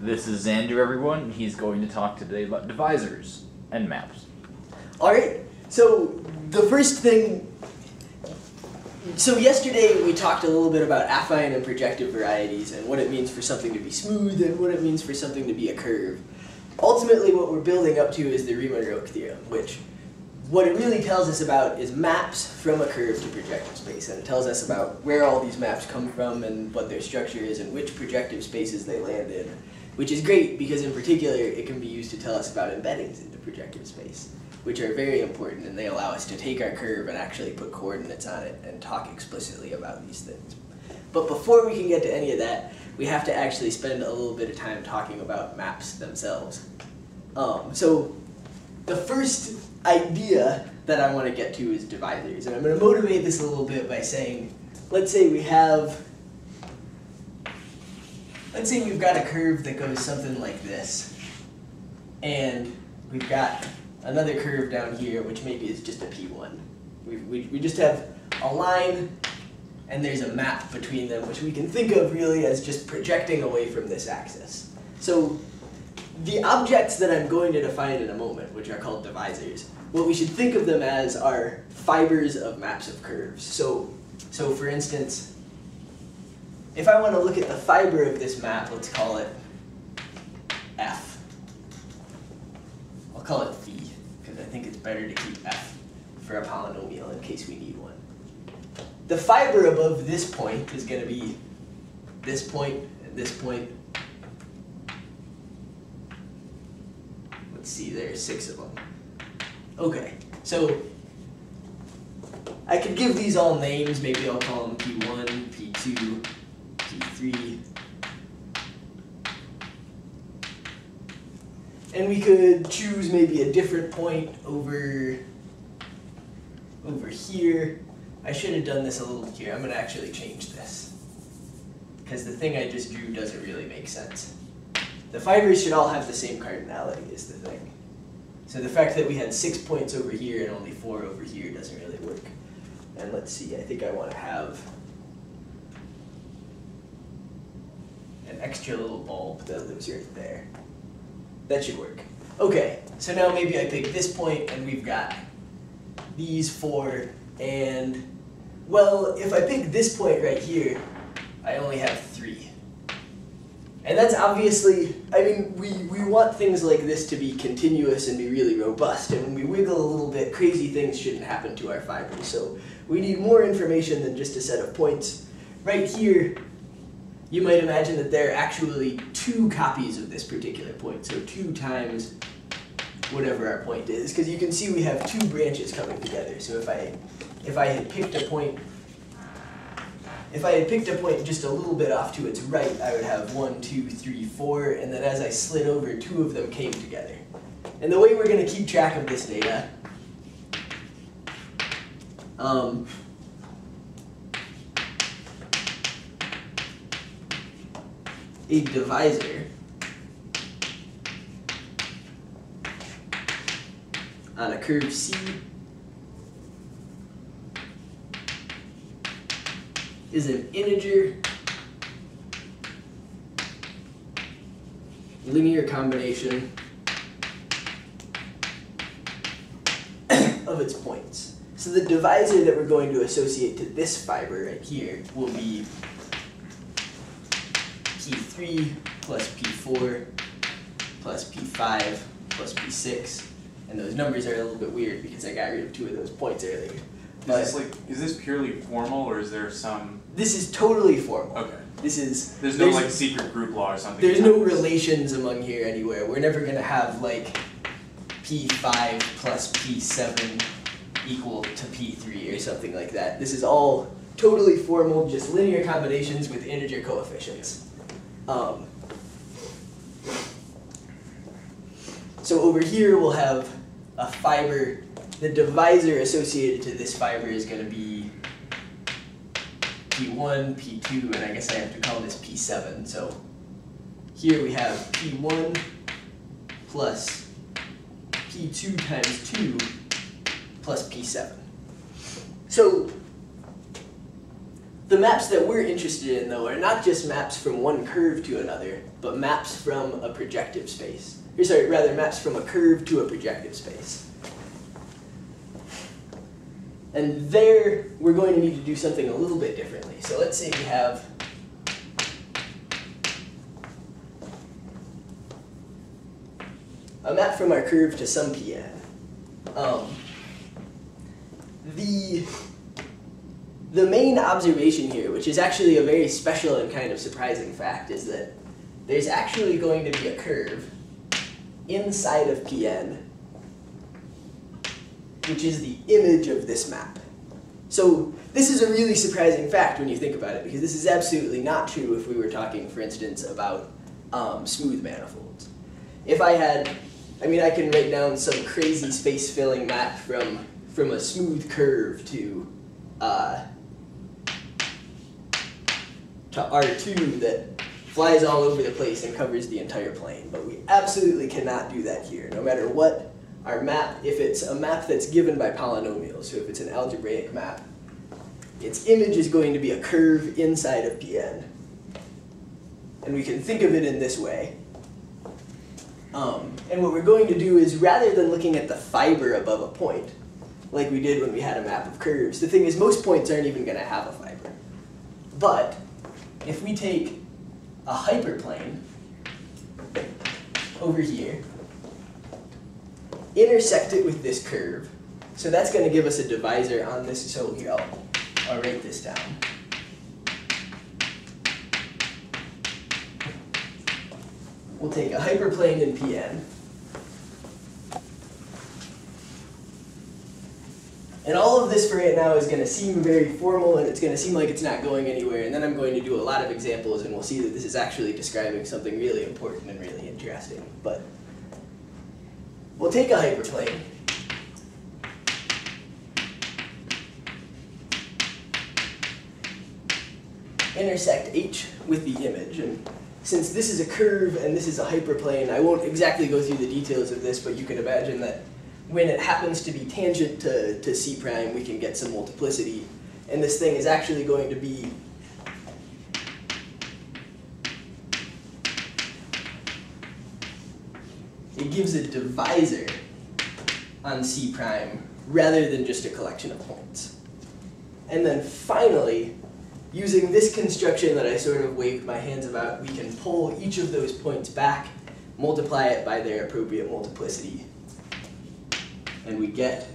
This is Xander, everyone. He's going to talk today about divisors and maps. Alright, so the first thing... So yesterday we talked a little bit about affine and projective varieties and what it means for something to be smooth and what it means for something to be a curve. Ultimately what we're building up to is the Riemann-Roch theorem, which what it really tells us about is maps from a curve to projective space, and it tells us about where all these maps come from and what their structure is and which projective spaces they land in, which is great because in particular it can be used to tell us about embeddings into projective space, which are very important, and they allow us to take our curve and actually put coordinates on it and talk explicitly about these things. But before we can get to any of that, we have to actually spend a little bit of time talking about maps themselves. So the first idea that I want to get to is divisors, and I'm going to motivate this a little bit by saying, let's say we've got a curve that goes something like this, and we've got another curve down here, which maybe is just a P1. We just have a line, and there's a map between them, which we can think of really as just projecting away from this axis. So the objects that I'm going to define in a moment, which are called divisors, what we should think of them as are fibers of maps of curves. So for instance, if I want to look at the fiber of this map, let's call it F. I'll call it phi, because I think it's better to keep F for a polynomial in case we need one. The fiber above this point is going to be this point and this point. Let's see, there's 6 of them. Okay, so I could give these all names. Maybe I'll call them P1, P2, P3. And we could choose maybe a different point over here. I should have done this a little here. I'm going to actually change this, because the thing I just drew doesn't really make sense. The fibers should all have the same cardinality is the thing. So the fact that we had 6 points over here and only 4 over here doesn't really work. And let's see, I think I want to have an extra little bulb that lives right there. That should work. Okay, so now maybe I pick this point and we've got these 4, and well, if I pick this point right here, I only have 3. And that's obviously, I mean, we want things like this to be continuous and be really robust, and when we wiggle a little bit, crazy things shouldn't happen to our fibers. So we need more information than just a set of points. Right here, you might imagine that there are actually 2 copies of this particular point, so 2 times whatever our point is, because you can see we have 2 branches coming together. So if I had picked a point, just a little bit off to its right, I would have 1, 2, 3, 4, and then as I slid over, 2 of them came together. And the way we're going to keep track of this data a divisor on a curve C is an integer linear combination of its points. So the divisor that we're going to associate to this fiber right here will be P3 plus P4 plus P5 plus P6. And those numbers are a little bit weird because I got rid of 2 of those points earlier. Is this purely formal, or is there some... This is totally formal. Okay. There's no like secret group law or something. There's no relations among here anywhere. We're never going to have like P5 plus P7 equal to P3 or something like that. This is all totally formal, just linear combinations with integer coefficients. So over here we'll have a fiber. The divisor associated to this fiber is going to be P1, P2, and I guess I have to call this P7. So here we have P1 plus P2 times 2 plus P7. So The maps that we're interested in, though, are not just maps from one curve to another, but maps from a projective space. Or sorry, rather, maps from a curve to a projective space. And there, we're going to need to do something a little bit differently. So let's say we have a map from our curve to some PN. The main observation here, which is actually a very special and kind of surprising fact, is that there's actually going to be a curve inside of PN, which is the image of this map. So this is a really surprising fact when you think about it, because this is absolutely not true if we were talking, for instance, about smooth manifolds. If I had, I can write down some crazy space-filling map from a smooth curve to R2 that flies all over the place and covers the entire plane. But we absolutely cannot do that here, no matter what our map, if it's a map that's given by polynomials, so if it's an algebraic map, its image is going to be a curve inside of Pn. And we can think of it in this way. And what we're going to do is, rather than looking at the fiber above a point, like we did when we had a map of curves. The thing is, most points aren't even going to have a fiber. But if we take a hyperplane over here, intersect it with this curve, so that's going to give us a divisor on this. So here, I'll write this down. We'll take a hyperplane in Pn. And all of this for right now is going to seem very formal, and it's going to seem like it's not going anywhere, and then I'm going to do a lot of examples, and we'll see that this is actually describing something really important and really interesting. But we'll take a hyperplane. Intersect H with the image, and since this is a curve and this is a hyperplane, I won't exactly go through the details of this, but you can imagine that when it happens to be tangent to C prime, we can get some multiplicity. And this thing is actually going to be it gives a divisor on C prime rather than just a collection of points. And then finally, using this construction that I sort of waved my hands about, we can pull each of those points back, multiply it by their appropriate multiplicity, and we get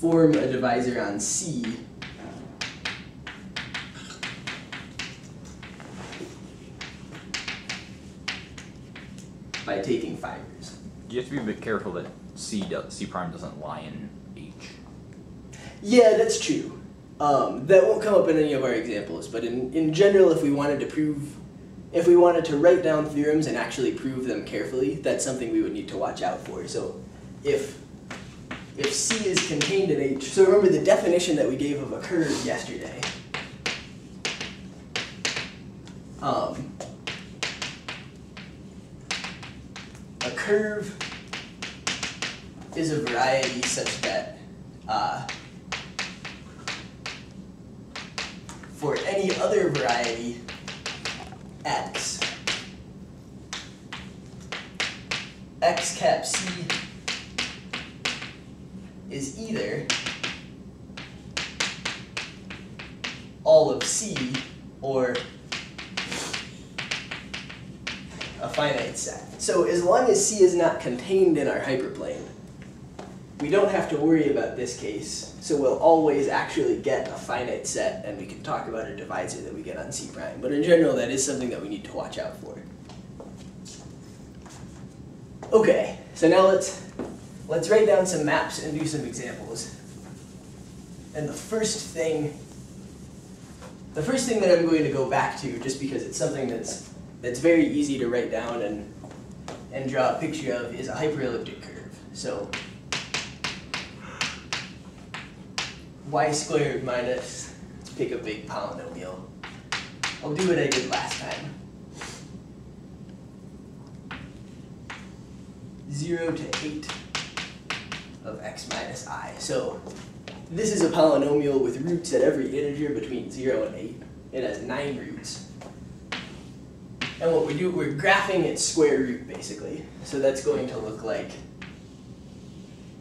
form a divisor on C by taking fibers. You have to be a bit careful that C prime doesn't lie in H. Yeah, that's true. That won't come up in any of our examples, but in general, if we wanted to write down theorems and actually prove them carefully, that's something we would need to watch out for. So if C is contained in H, so remember the definition that we gave of a curve yesterday. A curve is a variety such that for any other variety, x, x cap C is either all of C or a finite set. So as long as C is not contained in our hyperplane, we don't have to worry about this case, so we'll always actually get a finite set, and we can talk about a divisor that we get on C prime. But in general, that is something that we need to watch out for. Okay, so now let's write down some maps and do some examples. And the first thing that I'm going to go back to, just because it's something that's very easy to write down and draw a picture of, is a hyperelliptic curve. So y squared minus, let's pick a big polynomial. I'll do what I did last time. 0 to 8 of x minus I. So this is a polynomial with roots at every integer between 0 and 8. It has 9 roots. And what we do, we're graphing its square root, basically. So that's going to look like,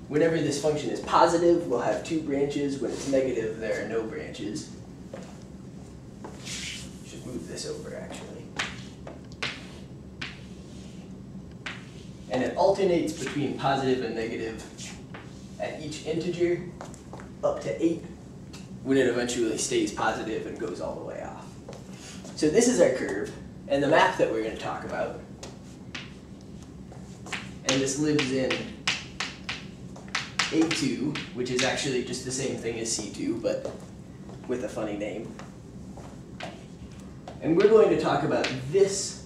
whenever this function is positive, we'll have 2 branches. When it's negative, there are no branches. Should move this over, actually. And it alternates between positive and negative at each integer up to 8, when it eventually stays positive and goes all the way off. So this is our curve, and the map that we're going to talk about. And this lives in A2, which is actually just the same thing as C2, but with a funny name. And we're going to talk about this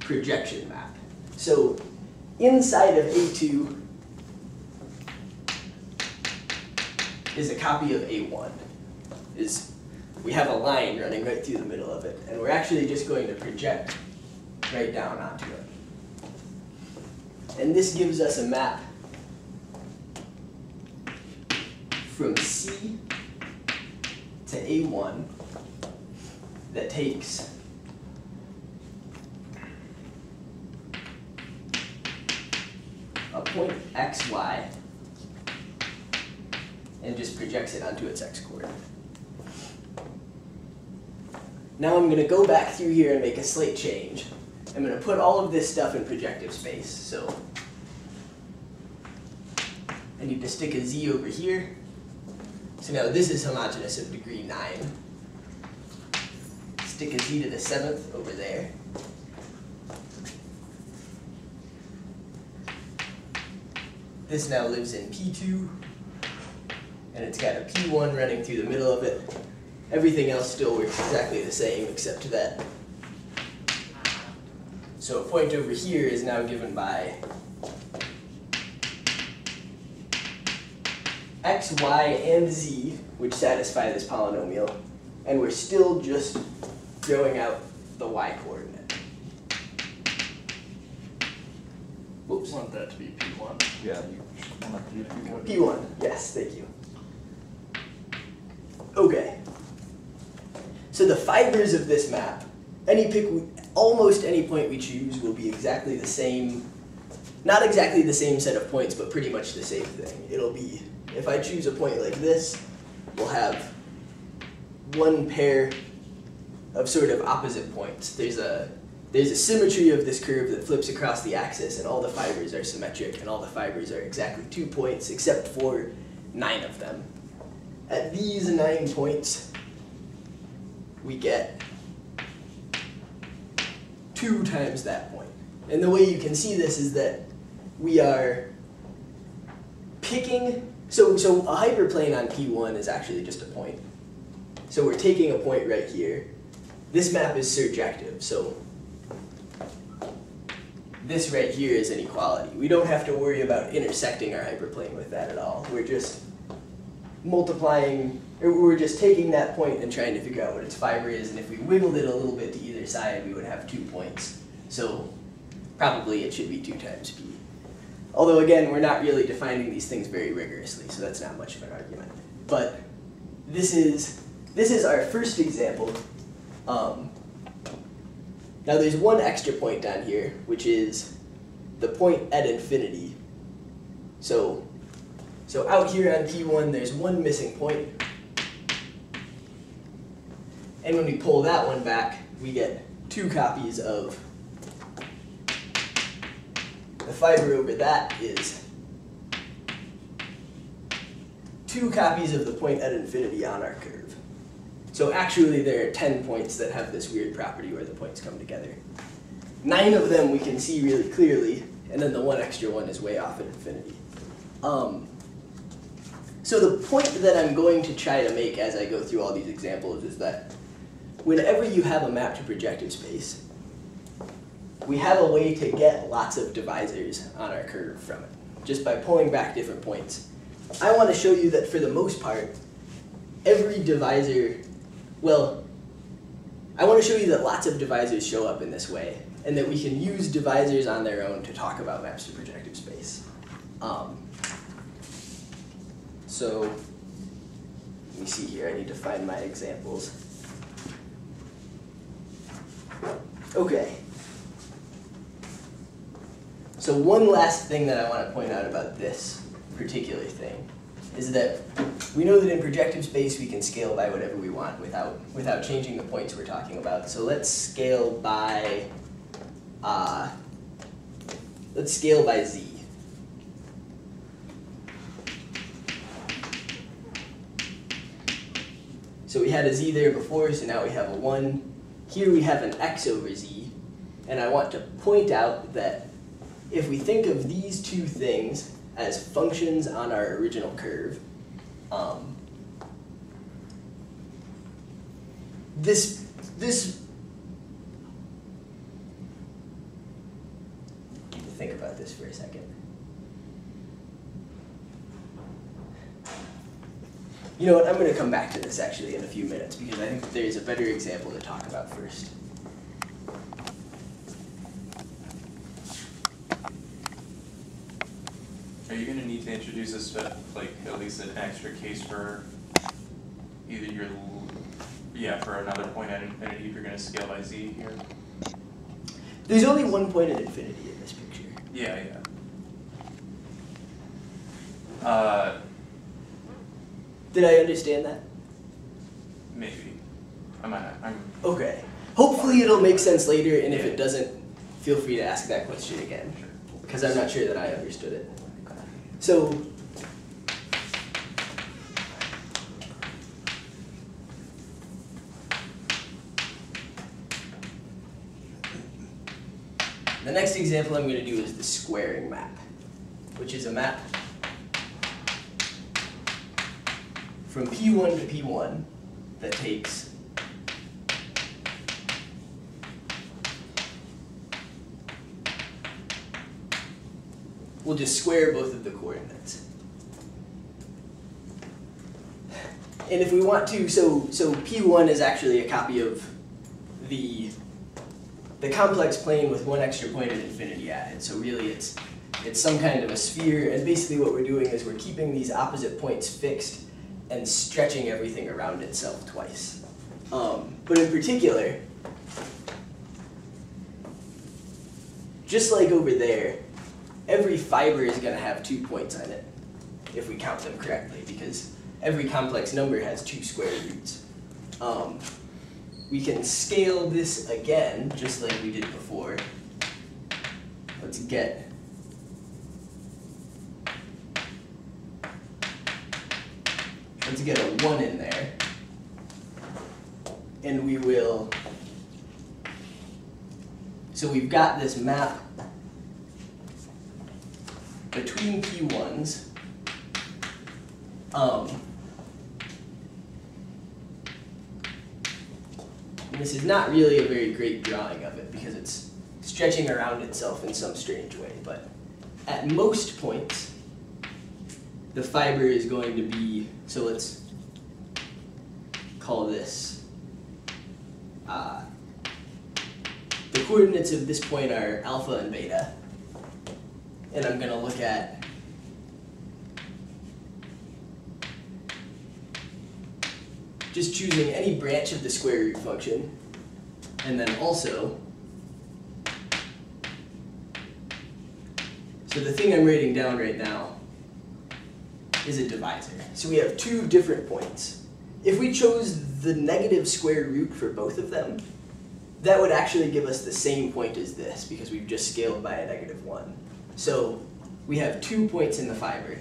projection map. So inside of A2 is a copy of A1. We have a line running right through the middle of it, and we're actually just going to project right down onto it. And this gives us a map from C to A1 that takes a point xy and just projects it onto its x-coordinate. Now I'm going to go back through here and make a slight change. I'm going to put all of this stuff in projective space. So I need to stick a z over here. So now this is homogeneous of degree 9. Stick a z to the 7th over there. This now lives in P2, and it's got a P1 running through the middle of it. Everything else still works exactly the same except that. So a point over here is now given by x, y, and z, which satisfy this polynomial, and we're still just throwing out the y-coordinate. Whoops. You want that to be P1? Yeah, you want that to be P1. P1, yes, thank you. Okay. So the fibers of this map, almost any point we choose will be exactly the same, not exactly the same set of points, but pretty much the same thing. It'll be, if I choose a point like this, we'll have one pair of sort of opposite points. There's a symmetry of this curve that flips across the axis, and all the fibers are symmetric, and all the fibers are exactly 2 points, except for 9 of them. At these 9 points, we get 2 times that point. And the way you can see this is that we are picking, so a hyperplane on P1 is actually just a point. So we're taking a point right here. This map is surjective, so this right here is an equality. We don't have to worry about intersecting our hyperplane with that at all. We're just multiplying, or we're just taking that point and trying to figure out what its fiber is, and if we wiggled it a little bit to either side, we would have 2 points. So probably it should be 2 times p. Although again, we're not really defining these things very rigorously, so that's not much of an argument. But this is our first example. Now there's one extra point down here, which is the point at infinity. So out here on P1, there's one missing point. And when we pull that one back, we get 2 copies of the fiber over that is 2 copies of the point at infinity on our curve. So actually there are 10 points that have this weird property where the points come together. 9 of them we can see really clearly, and then the one extra one is way off at infinity. So the point that I'm going to try to make as I go through all these examples is that whenever you have a map to projective space, we have a way to get lots of divisors on our curve from it, just by pulling back different points. I want to show you that for the most part, I want to show you that lots of divisors show up in this way, and that we can use divisors on their own to talk about maps to projective space. So let me see here, I need to find my examples. Okay. So one last thing that I want to point out about this particular thing is that we know that in projective space we can scale by whatever we want without changing the points we're talking about. So let's scale by z. So we had a z there before, so now we have a 1. Here we have an x over z, and I want to point out that if we think of these two things as functions on our original curve, I need to think about this for a second. You know what, I'm going to come back to this actually in a few minutes because I think that there's a better example to talk about first. Are you going to need to introduce this to, like, at least an extra case for either your, for another point at infinity if you're going to scale by z here? There's only one point at infinity in this picture. Yeah. Did I understand that? Maybe. I might not. Okay. Hopefully it'll make sense later, and if it doesn't, feel free to ask that question again, because I'm not sure that I understood it. So, the next example I'm going to do is the squaring map, which is a map from P1 to P1 that takes we'll just square both of the coordinates. And if we want to, so P1 is actually a copy of the complex plane with one extra point at infinity added. So really it's some kind of a sphere, and basically what we're doing is we're keeping these opposite points fixed and stretching everything around itself twice. But in particular, just like over there, every fiber is going to have 2 points on it, if we count them correctly, because every complex number has 2 square roots. We can scale this again, just like we did before. Let's get a 1 in there, and we will, so we've got this map between P1s, this is not really a very great drawing of it because it's stretching around itself in some strange way, but at most points the fiber is going to be, so let's call this, the coordinates of this point are alpha and beta. And I'm going to look at just choosing any branch of the square root function, and then also, so the thing I'm writing down right now is a divisor. So we have 2 different points. If we chose the negative square root for both of them, that would actually give us the same point as this, because we've just scaled by a -1. So we have 2 points in the fiber,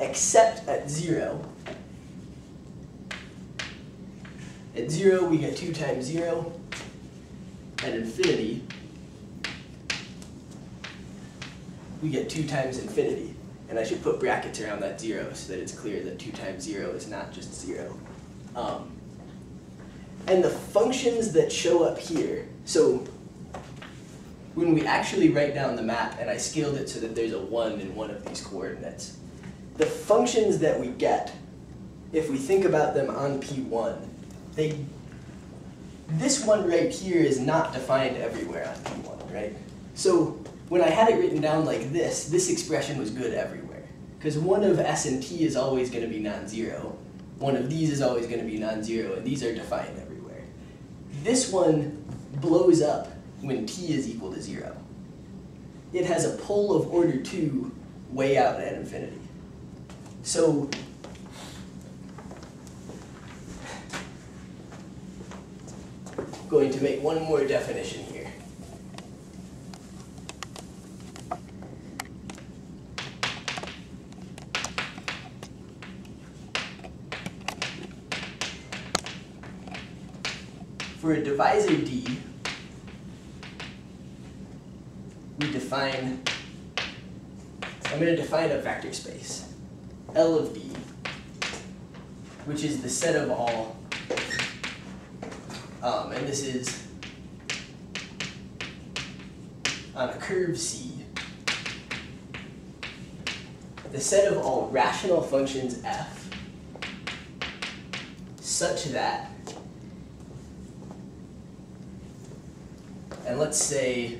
except at 0. At 0, we get 2 times 0. At infinity, we get 2 times infinity. And I should put brackets around that 0 so that it's clear that 2 times 0 is not just 0. And the functions that show up here, so when we actually write down the map, and I scaled it so that there's a 1 in one of these coordinates, the functions that we get, if we think about them on P1, this one right here is not defined everywhere on P1. solved, right? So when I had it written down like this, this expression was good everywhere. Because one of s and t is always going to be non-zero. One of these is always going to be non-zero, and these are defined everywhere. This one blows up when t is equal to 0. It has a pull of order 2 way out at infinity. So I'm going to make one more definition here. For a divisor D, I'm going to define a vector space, L of D, which is the set of all, and this is on a curve C, the set of all rational functions f, such that, and let's say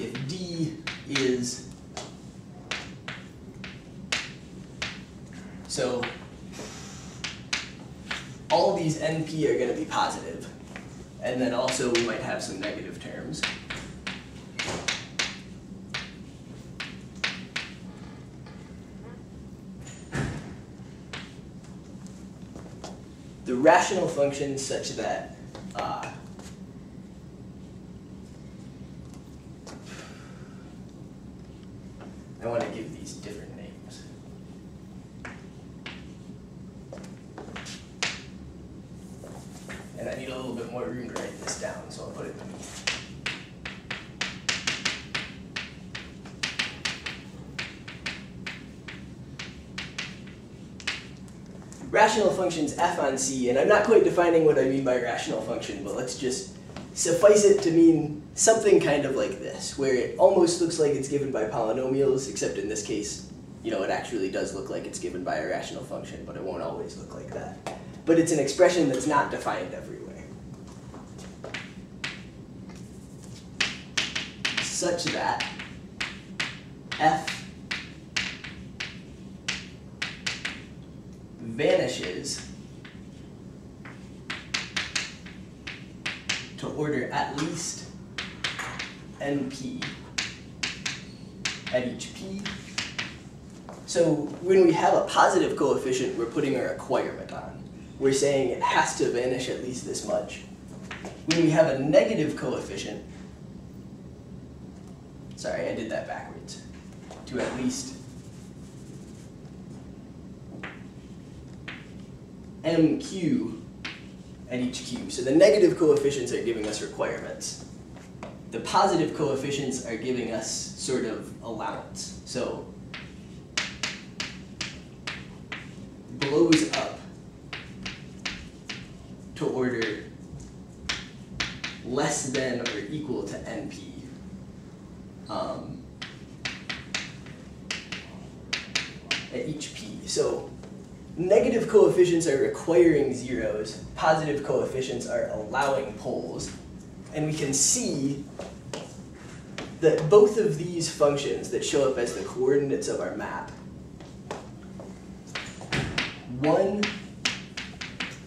if D is, so all these NP are going to be positive, and then also we might have some negative terms. The rational functions such that I want to give these different names. And I need a little bit more room to write this down, so I'll put it beneath. Rational functions f on C, and I'm not quite defining what I mean by rational function, but let's just suffice it to mean something kind of like this, where it almost looks like it's given by polynomials, except in this case, you know, it actually does look like it's given by a rational function, but it won't always look like that. But it's an expression that's not defined everywhere. Such that f vanishes to order at least NP at each P. So when we have a positive coefficient, we're putting a requirement on. We're saying it has to vanish at least this much. When we have a negative coefficient, sorry, I did that backwards, to at least MQ at each Q. So the negative coefficients are giving us requirements. The positive coefficients are giving us sort of allowance. So blows up to order less than or equal to NP. At each P. So negative coefficients are requiring zeros, positive coefficients are allowing poles, and we can see that both of these functions that show up as the coordinates of our map, 1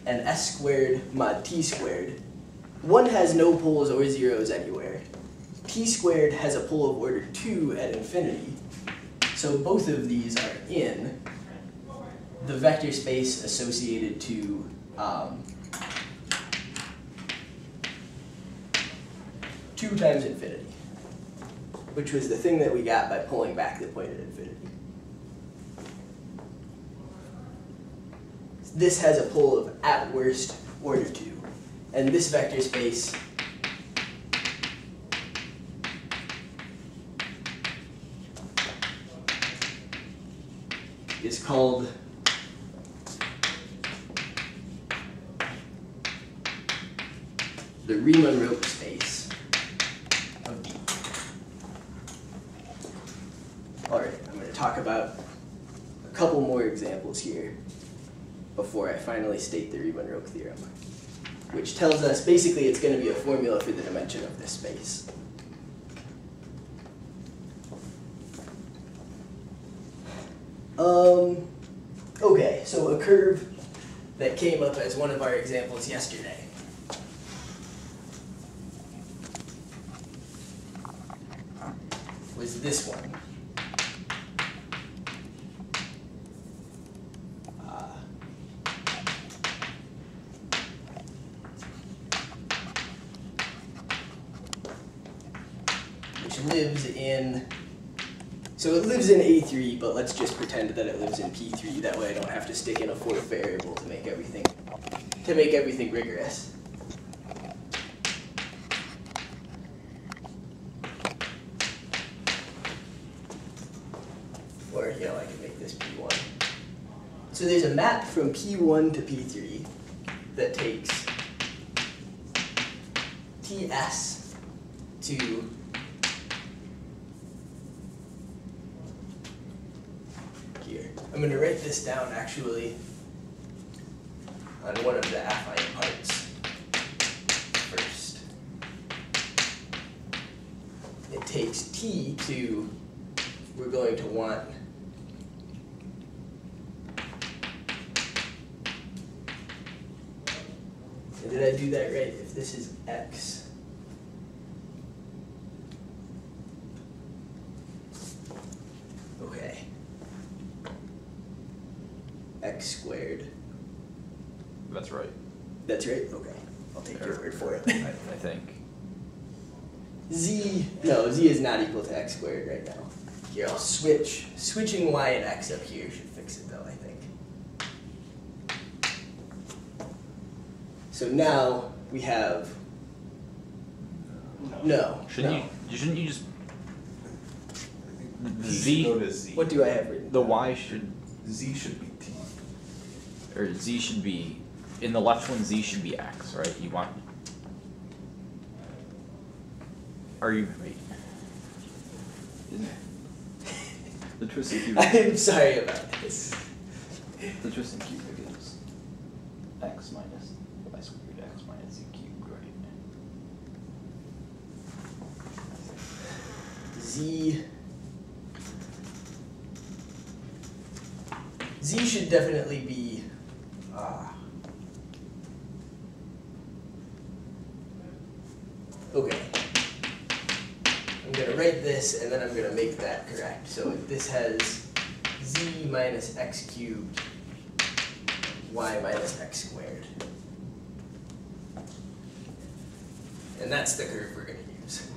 and s squared mod t squared, 1 has no poles or zeros anywhere, t squared has a pole of order 2 at infinity, so both of these are in the vector space associated to two times infinity, which was the thing that we got by pulling back the point at infinity. This has a pull of at worst order 2, and this vector space is called the Riemann-Roch space of D. Alright, I'm going to talk about a couple more examples here before I finally state the Riemann-Roch theorem. which tells us basically it's going to be a formula for the dimension of this space. Okay, so a curve that came up as one of our examples yesterday. Was this one. Which lives in, so it lives in A3, but let's just pretend that it lives in P3, that way I don't have to stick in a fourth variable to make everything, rigorous. I can make this P1. So there's a map from P1 to P3 that takes TS to here. I'm going to write this down actually on one of the affine parts first. It takes T to, we're going to want did I do that right? If this is x, okay, x squared. That's right. That's right. Okay, I'll take your word for it. I think z. No, z is not equal to x squared right now. Here, I'll switch. Switching y and x up here should fix it though, I think. So now we have shouldn't you just z? What do I have written? The y should z should be t, or z should be in the left one. Z should be x, right? You want? Are you right? Isn't it? The twisted cubic. I'm sorry about this. The twisted cubic is x minus. X minus z cubed, right? Z should definitely be okay. I'm going to write this and then I'm going to make that correct. So if this has z minus x cubed, y minus x squared. And that's the curve we're going to use.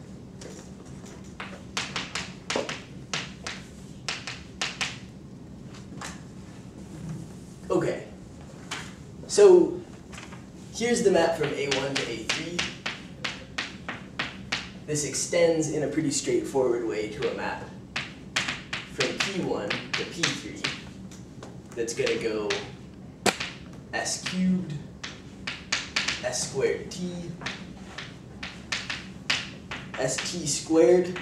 Okay, so here's the map from A1 to A3. This extends in a pretty straightforward way to a map from P1 to P3 that's going to go s cubed, s squared t, st squared,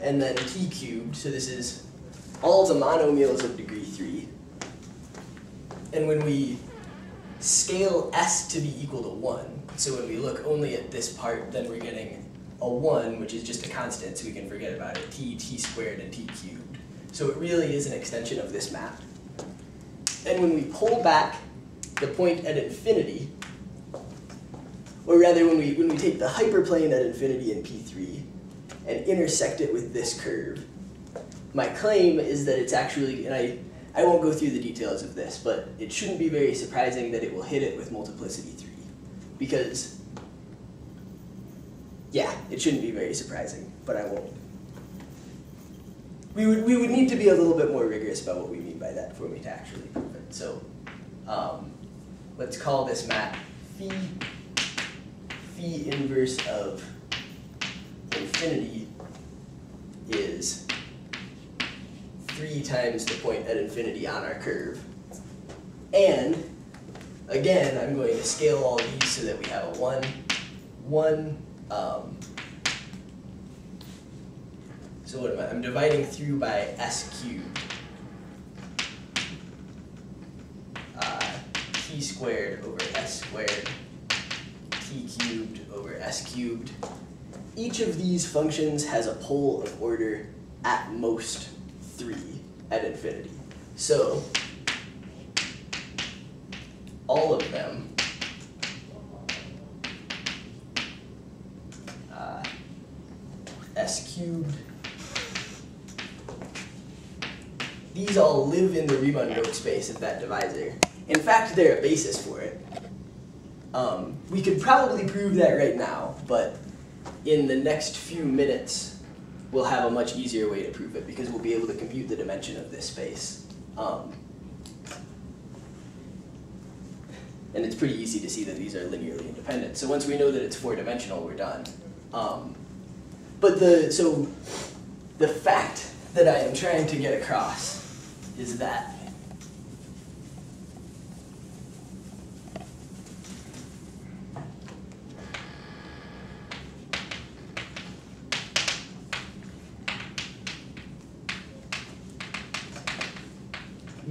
and then t cubed. So this is all the monomials of degree 3. And when we scale s to be equal to 1, so when we look only at this part, then we're getting a 1, which is just a constant, so we can forget about it, t squared, and t cubed. So it really is an extension of this map. And when we pull back the point at infinity, or rather, when we take the hyperplane at infinity in P3 and intersect it with this curve, my claim is that it's actually, and I won't go through the details of this, but it shouldn't be very surprising that it will hit it with multiplicity 3. Because, yeah, it shouldn't be very surprising, but I won't. We would need to be a little bit more rigorous about what we mean by that for me to actually prove it. So let's call this map phi. Phi inverse of infinity is 3 times the point at infinity on our curve. And again, I'm going to scale all these so that we have a 1, 1. So what am I? I'm dividing through by s cubed, t squared over s squared p cubed over s cubed. Each of these functions has a pole of order at most 3 at infinity. So all of them s cubed, these all live in the Riemann-Roch space of that divisor. In fact, they're a basis for it. We could probably prove that right now, but in the next few minutes we'll have a much easier way to prove it because we'll be able to compute the dimension of this space. And it's pretty easy to see that these are linearly independent. So once we know that it's 4-dimensional, we're done. So the fact that I am trying to get across is that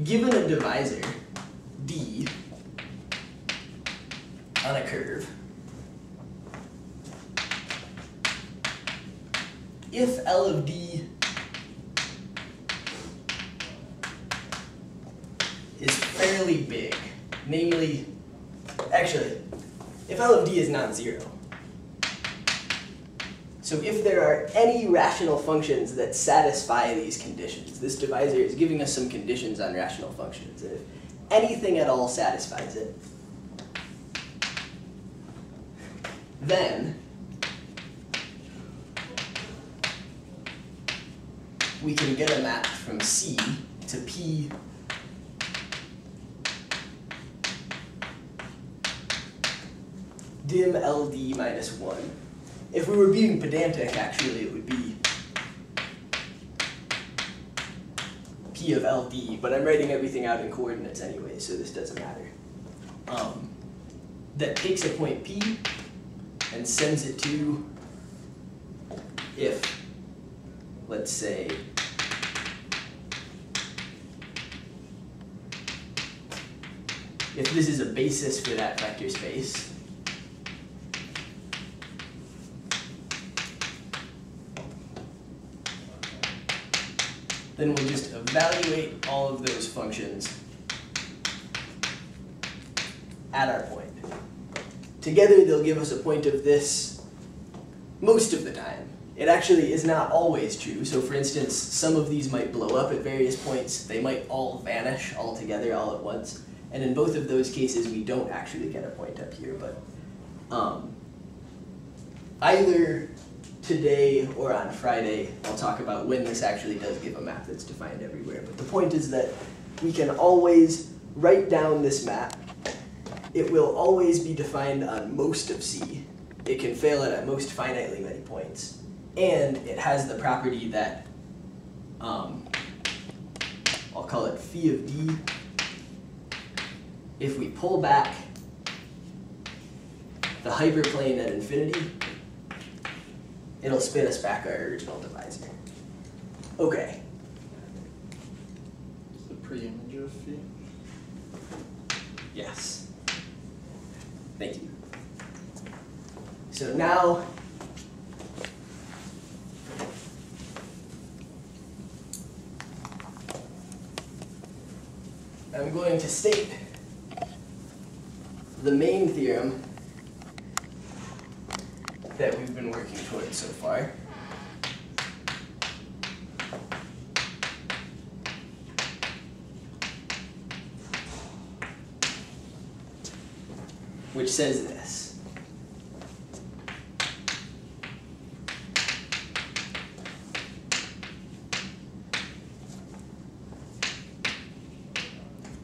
given a divisor D on a curve, if L of D is fairly big, namely, actually, if L of D is non-zero, so if there are any rational functions that satisfy these conditions, this divisor is giving us some conditions on rational functions, and if anything at all satisfies it, then we can get a map from C to P dim LD minus 1. If we were being pedantic, actually, it would be P of LD, but I'm writing everything out in coordinates anyway, so this doesn't matter. That takes a point P and sends it to, if, let's say, if this is a basis for that vector space, then we'll just evaluate all of those functions at our point. Together they'll give us a point of this most of the time. It actually is not always true, so for instance, some of these might blow up at various points, they might all vanish all together all at once, and in both of those cases we don't actually get a point up here, but either today or on Friday, I'll talk about when this actually does give a map that's defined everywhere. But the point is that we can always write down this map. It will always be defined on most of C. It can fail it at most finitely many points. And it has the property that, I'll call it phi of D. If we pull back the hyperplane at infinity, it'll spin us back our original divisor. Okay. Is the pre-image of phi? Yes. Thank you. So now, I'm going to state the main theorem that we've been working towards so far. Which says this.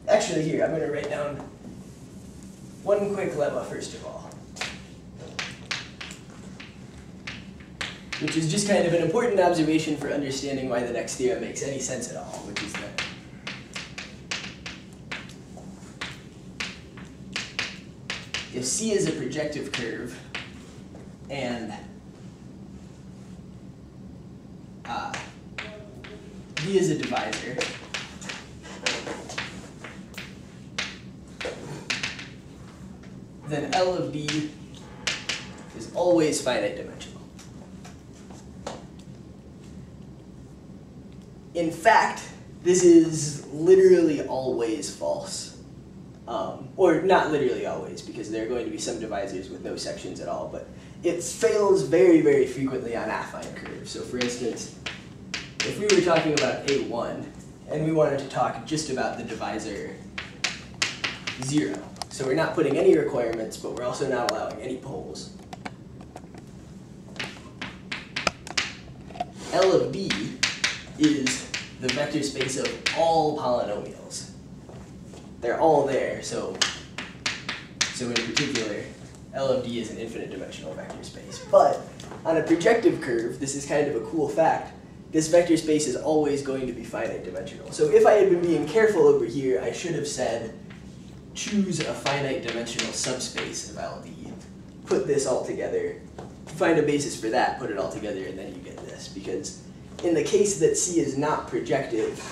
Actually, here, I'm going to write down one quick lemma first of all, which is just kind of an important observation for understanding why the next theorem makes any sense at all, which is that if C is a projective curve and D is a divisor, then L of D always finite dimensional. In fact, this is literally always false. Or not literally always, because there are going to be some divisors with no sections at all, but it fails very, very frequently on affine curves. So for instance, if we were talking about A1, and we wanted to talk just about the divisor 0. So we're not putting any requirements, but we're also not allowing any poles. L of B is the vector space of all polynomials. They're all there, so in particular, L of D is an infinite dimensional vector space. But on a projective curve, this is kind of a cool fact, this vector space is always going to be finite dimensional. So if I had been being careful over here, I should have said, choose a finite dimensional subspace of LD, put this all together, find a basis for that, put it all together, and then you get this. Because in the case that C is not projective,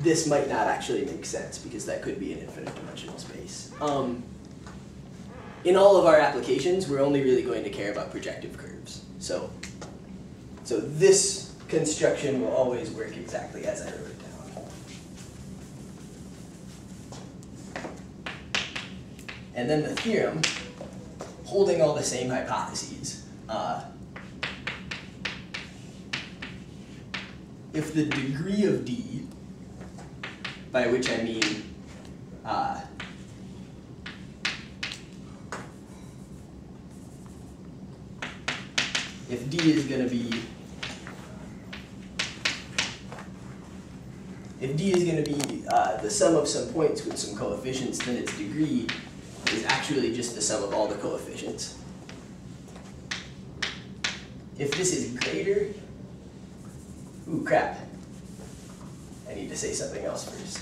this might not actually make sense, because that could be an infinite dimensional space. In all of our applications, we're only really going to care about projective curves. So this construction will always work exactly as I wrote it down. And then the theorem, holding all the same hypotheses. If the degree of D, by which I mean if D is going to be the sum of some points with some coefficients, then its degree is actually just the sum of all the coefficients. If this is greater, ooh, crap. I need to say something else first.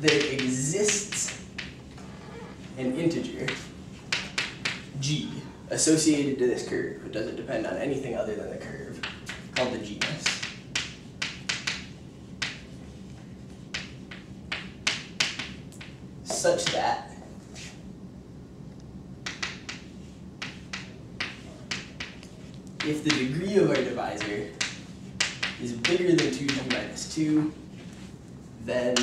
There exists an integer, G, associated to this curve. It doesn't depend on anything other than the curve, called the genus. Such that if the degree of our divisor is bigger than 2g minus 2, then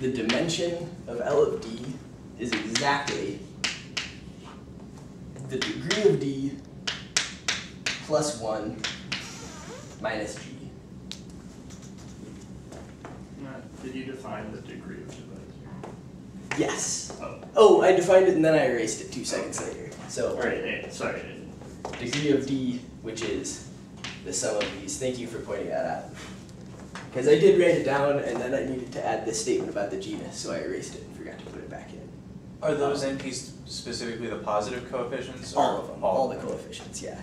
the dimension of L of D is exactly the degree of D plus 1 minus g. Matt, did you define the degree of divisor? Yes. Oh, I defined it and then I erased it 2 seconds later. So, right, sorry. Degree of D, which is the sum of these. Thank you for pointing that out. Because I did write it down and then I needed to add this statement about the genus, so I erased it and forgot to put it back in. Are those NPs specifically the positive coefficients? All of them. All the coefficients, yeah.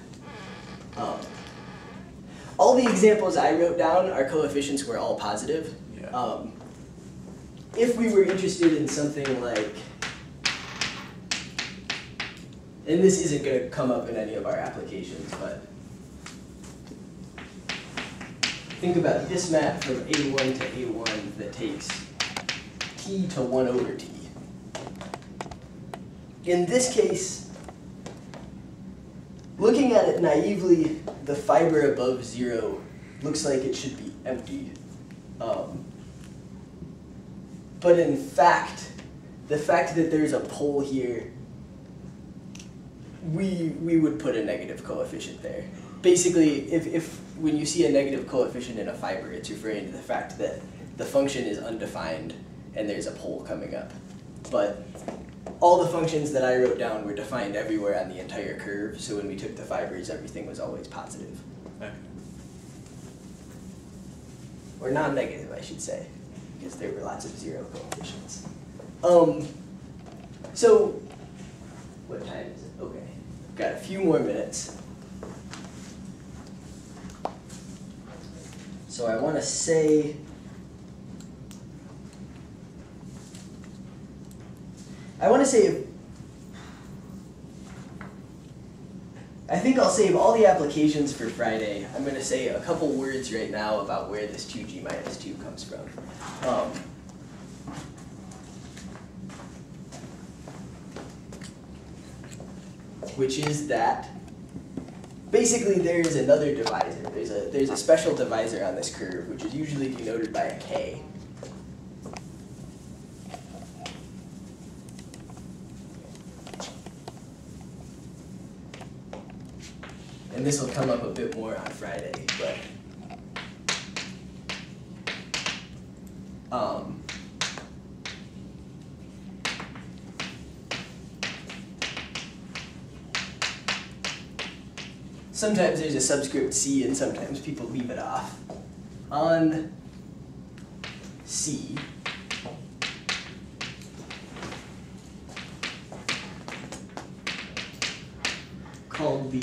All the examples I wrote down, our coefficients were all positive. Yeah. If we were interested in something like, and this isn't going to come up in any of our applications, but think about this map from A1 to A1 that takes t to 1 over t. In this case, looking at it naively, the fiber above 0 looks like it should be empty. But in fact, the fact that there's a pole here, we would put a negative coefficient there. Basically, if when you see a negative coefficient in a fiber, it's referring to the fact that the function is undefined and there's a pole coming up. But all the functions that I wrote down were defined everywhere on the entire curve, so when we took the fibers, everything was always positive. Okay. Or non-negative, I should say, because there were lots of zero coefficients. So, what time is it? Okay, I've got a few more minutes. So I want to say, I think I'll save all the applications for Friday. I'm going to say a couple words right now about where this 2g minus 2 comes from. which is that basically there is another divisor. There's a special divisor on this curve, which is usually denoted by a k. And this will come up a bit more on Friday, but sometimes there's a subscript C and sometimes people leave it off. On C, called the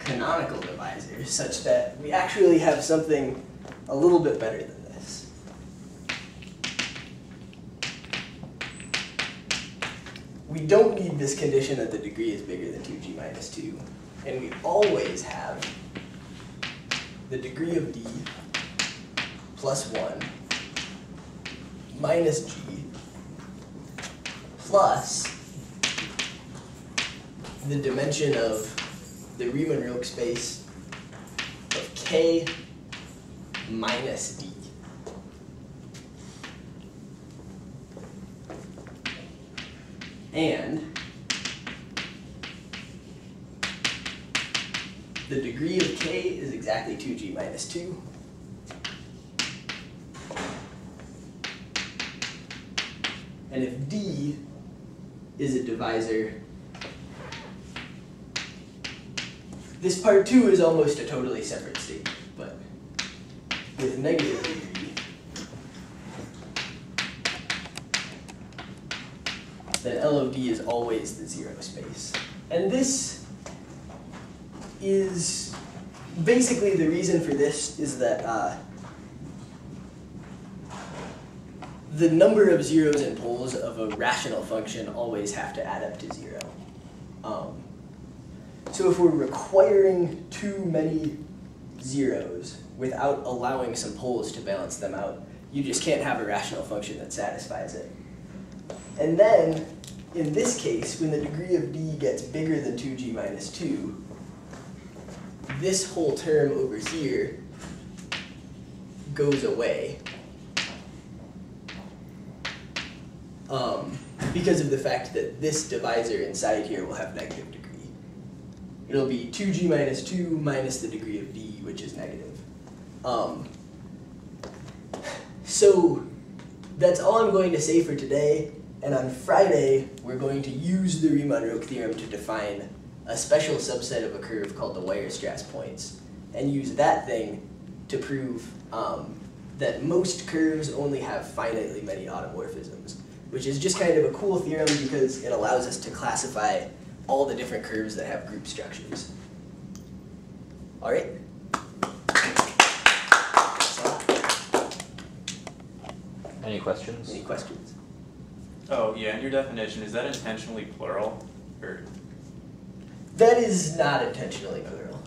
canonical divisor, such that we actually have something a little bit better than this. We don't need this condition that the degree is bigger than 2g minus 2, and we always have the degree of d plus 1 minus g plus the dimension of the Riemann-Roch space of k minus d. And the degree of k is exactly 2g minus 2. And if d is a divisor, this part 2 is almost a totally separate statement, but with negative degree, then L of D is always the zero space. And this is basically the reason for this is that the number of zeros and poles of a rational function always have to add up to zero. So if we're requiring too many zeros without allowing some poles to balance them out, you just can't have a rational function that satisfies it. And then, in this case, when the degree of d gets bigger than 2g minus 2, this whole term over here goes away because of the fact that this divisor inside here will have negative degree. It'll be 2g minus 2 minus the degree of d, which is negative. So that's all I'm going to say for today. And on Friday, we're going to use the Riemann-Roch theorem to define a special subset of a curve called the Weierstrass points, and use that thing to prove that most curves only have finitely many automorphisms, which is just kind of a cool theorem because it allows us to classify all the different curves that have group structures. All right? Any questions? Any questions? Oh, yeah, and your definition, is that intentionally plural? Or? That is not intentionally plural.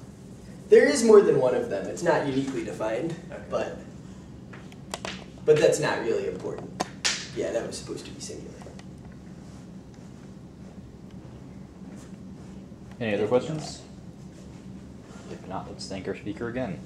There is more than one of them. It's not uniquely defined, okay. But that's not really important. Yeah, that was supposed to be singular. Any other questions? If not, let's thank our speaker again.